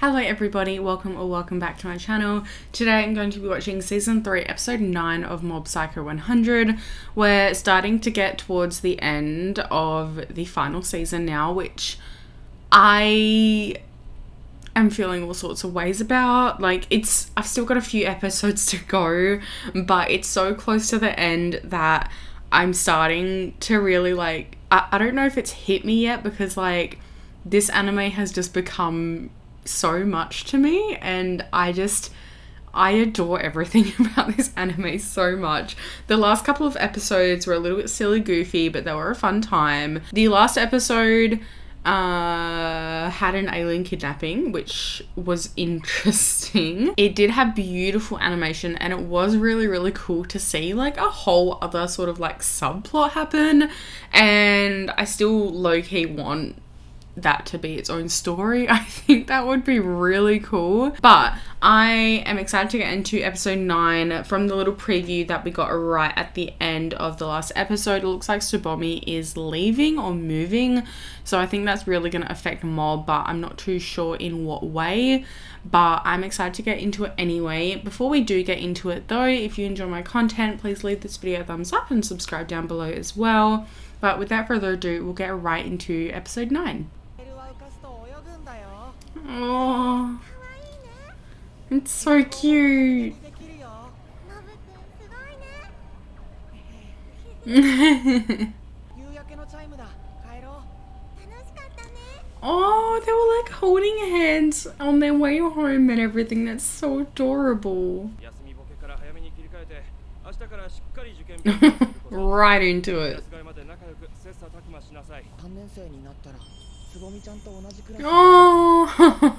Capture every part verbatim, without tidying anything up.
Hello everybody, welcome or welcome back to my channel. Today I'm going to be watching Season three Episode nine of Mob Psycho one hundred. We're starting to get towards the end of the final season now, which I am feeling all sorts of ways about. Like, it's I've still got a few episodes to go, but it's so close to the end that I'm starting to really, like, I, I don't know if it's hit me yet, because, like, this anime has just become so much to me, and I just I adore everything about this anime so much. The last couple of episodes were a little bit silly goofy, but they were a fun time. The last episode uh had an alien kidnapping, which was interesting. It did have beautiful animation, and it was really really cool to see, like, a whole other sort of, like, subplot happen, and I still low-key want that to be its own story. I think that would be really cool. But I am excited to get into episode nine. From the little preview that we got right at the end of the last episode, it looks like Tsubomi is leaving or moving, so I think that's really going to affect Mob, but I'm not too sure in what way. But I'm excited to get into it anyway. Before we do get into it though, if you enjoy my content, please leave this video a thumbs up and subscribe down below as well. But without further ado, we'll get right into episode nine. Oh, it's so cute. Oh, they were, like, holding hands on their way home and everything. That's so adorable. Right into it. Oh. Oh.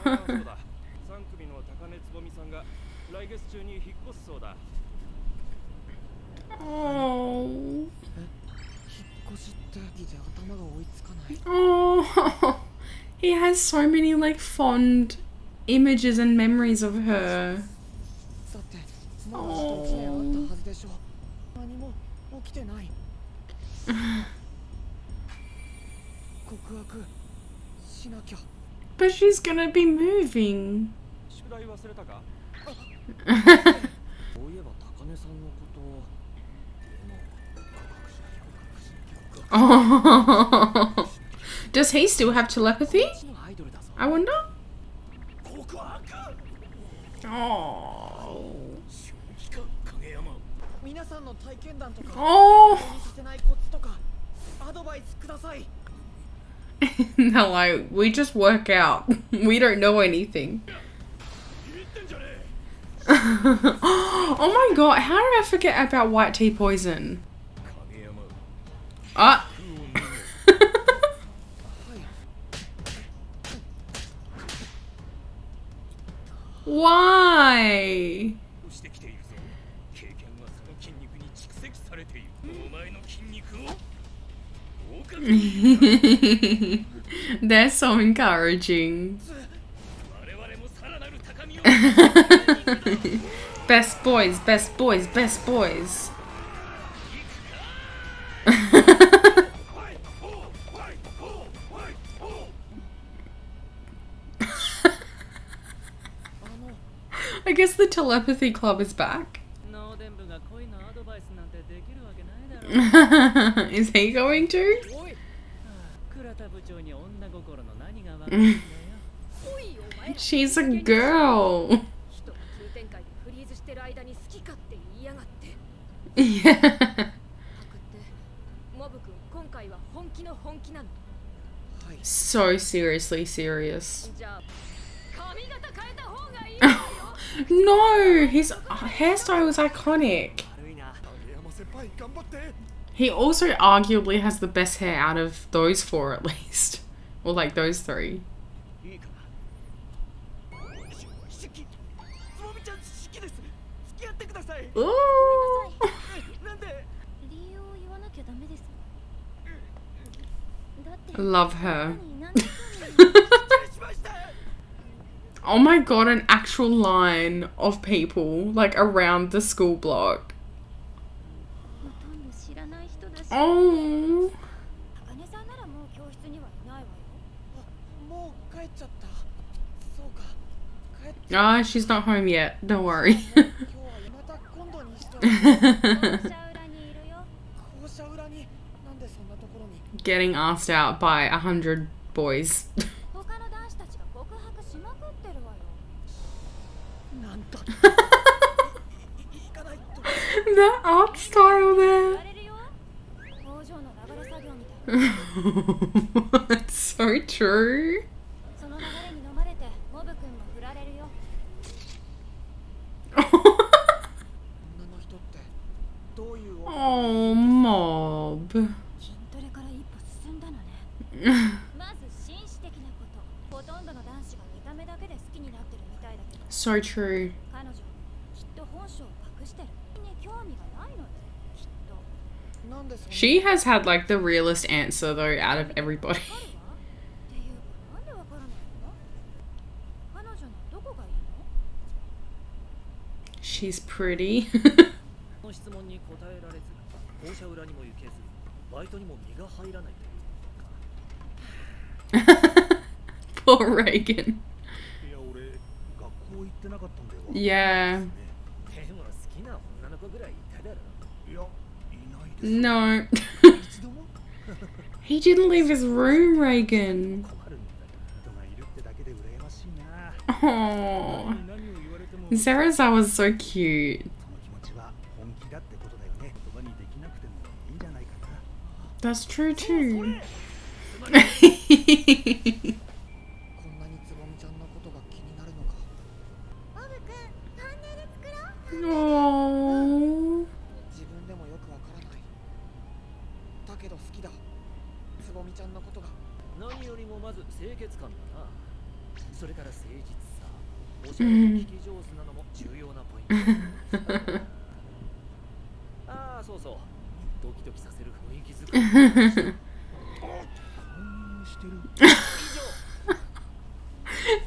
Oh. He has so many, like, fond images and memories of her. Oh. But she's gonna be moving. Oh. Does he still have telepathy? I wonder. Oh. Oh. No, I, we just work out. We don't know anything. Oh my god, how did I forget about white tea poison? Ah! Why? They're so encouraging. Best boys, best boys, best boys. I guess the telepathy club is back. Is he going to? She's a girl. Yeah. So seriously serious. No, his hairstyle was iconic. He also arguably has the best hair out of those four, at least. Or, like, those three. Ooh. Love her. Oh my god, an actual line of people, like, around the school block. Oh. Ah, oh, she's not home yet. Don't worry. Getting asked out by a hundred boys. That art style there. That's so true. Oh, Mob. So true. She has had like the realest answer though out of everybody. She's pretty. Poor Reigen. Yeah. No. He didn't leave his room, Reigen. Oh, Sarazawa was so cute. That's true too. Oh. Mm.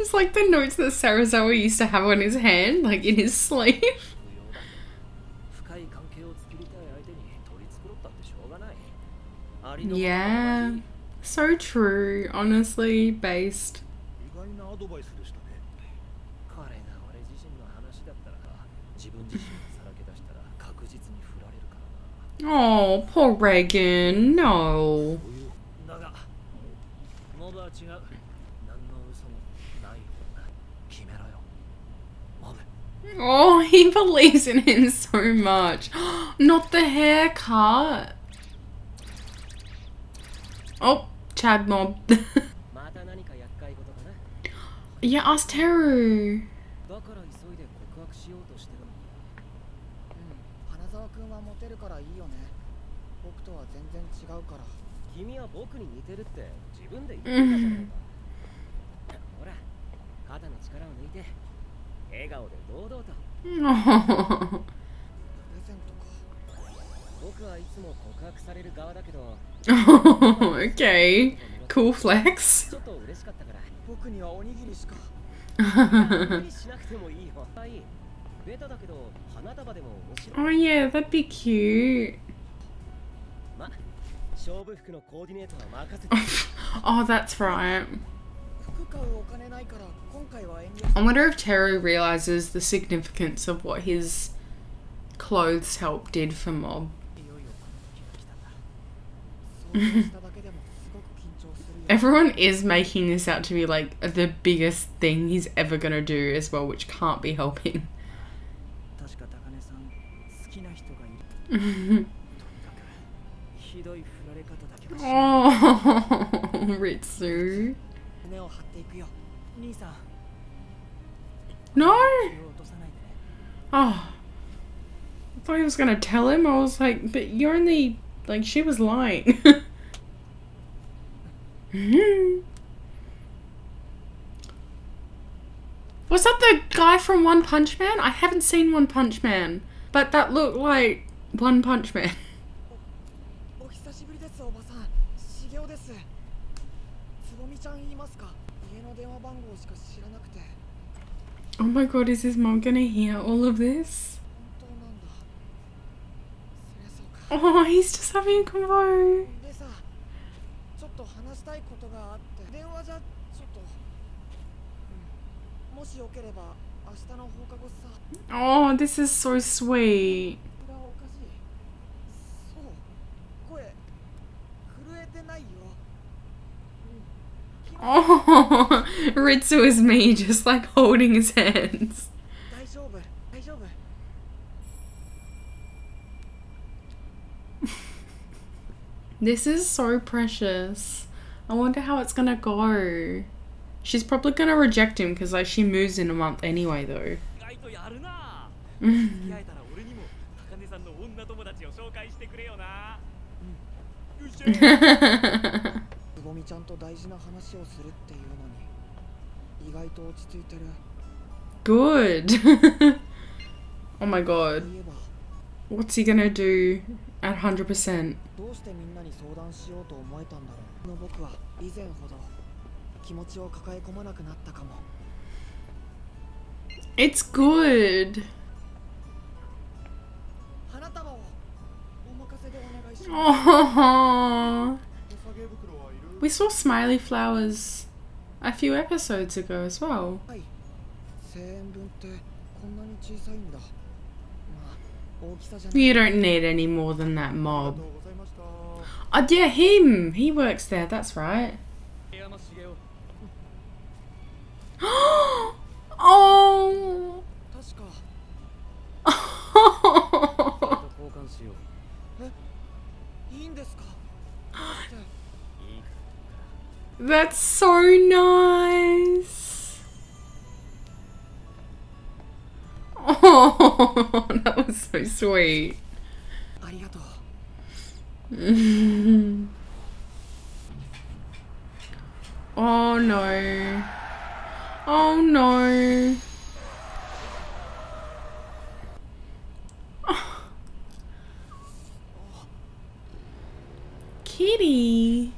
It's like the notes that Sarazawa used to have on his hand, like in his sleeve. Yeah, so true, honestly, based. Oh, poor Reigen, no. Oh, he believes in him so much. Not the haircut. Oh, Chad Mob. Yeah, ask Teru. Mm. Oh. Oh, okay, cool flex. Oh yeah, that'd be cute. Oh, that's right. I wonder if Teru realizes the significance of what his clothes help did for Mob. Everyone is making this out to be like the biggest thing he's ever gonna do as well, which can't be helping. Oh, Ritsu. No! Oh. I thought he was gonna tell him. I was like, but you're only... like, she was lying. Was that the guy from One Punch Man? I haven't seen One Punch Man, but that looked like One Punch Man. Oh my god, is his mom gonna hear all of this? Oh, he's just having a convo. Oh, this is so sweet. Oh, Ritsu is me, just like holding his hands. This is so precious. I wonder how it's gonna go. She's probably gonna reject him because like she moves in a month anyway, though. Good. Oh my god. What's he gonna do at one hundred percent? It's good. Oh, we saw smiley flowers a few episodes ago as well. You don't need any more than that, Mob. Oh yeah, him! He works there, that's right. Oh! That's so nice. Oh, that was so sweet. Oh no. Oh no. Oh. Kitty.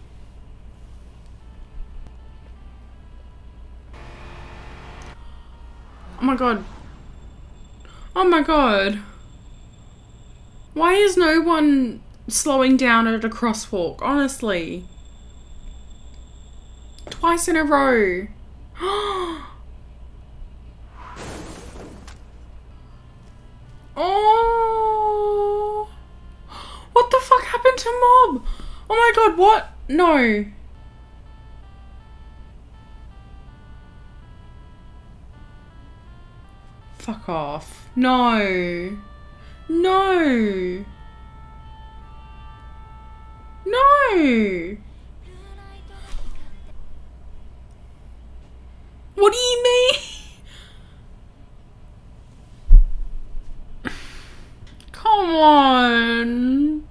Oh my god. Oh my god. Why is no one slowing down at a crosswalk, honestly? Twice in a row. Oh, what the fuck happened to Mob? Oh my god, what? No. Fuck off. No. No. No. What do you mean? Come on.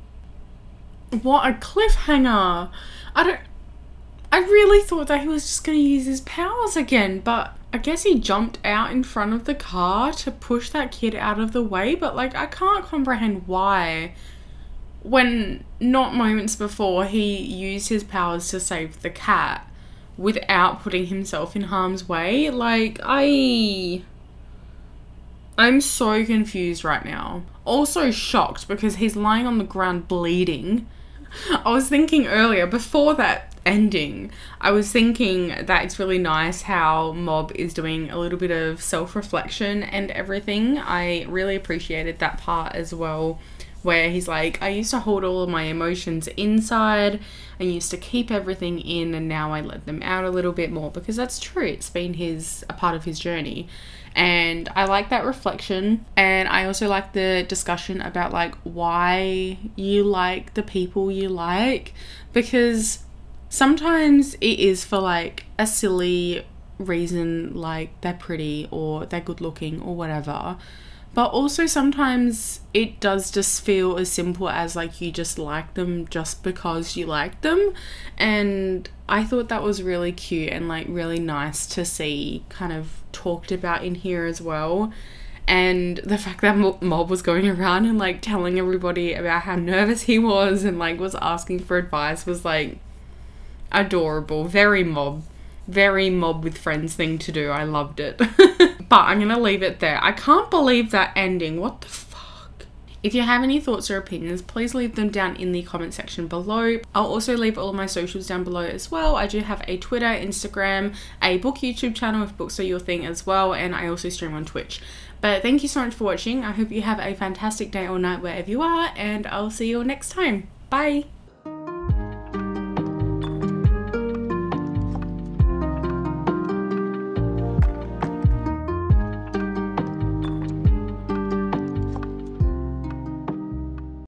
What a cliffhanger. I don't... I really thought that he was just going to use his powers again, but I guess he jumped out in front of the car to push that kid out of the way, but like I can't comprehend why, when not moments before he used his powers to save the cat without putting himself in harm's way. Like, I... I'm so confused right now. Also shocked because he's lying on the ground bleeding. I was thinking earlier, before that ending, I was thinking that it's really nice how Mob is doing a little bit of self-reflection and everything. I really appreciated that part as well, where he's like, I used to hold all of my emotions inside, I used to keep everything in, and now I let them out a little bit more, because that's true, it's been his a part of his journey. And I like that reflection, and I also like the discussion about like why you like the people you like, because sometimes it is for like a silly reason, like they're pretty or they're good looking or whatever. But also sometimes it does just feel as simple as like you just like them just because you like them. And I thought that was really cute and like really nice to see kind of talked about in here as well. And the fact that Mob was going around and like telling everybody about how nervous he was and like was asking for advice was like adorable. Very Mob. Very Mob with Friends thing to do. I loved it. But I'm gonna leave it there. I can't believe that ending. What the fuck? If you have any thoughts or opinions, please leave them down in the comment section below. I'll also leave all of my socials down below as well. I do have a Twitter, Instagram, a book YouTube channel if books are your thing as well, and I also stream on Twitch. But thank you so much for watching. I hope you have a fantastic day or night wherever you are, and I'll see you all next time. Bye!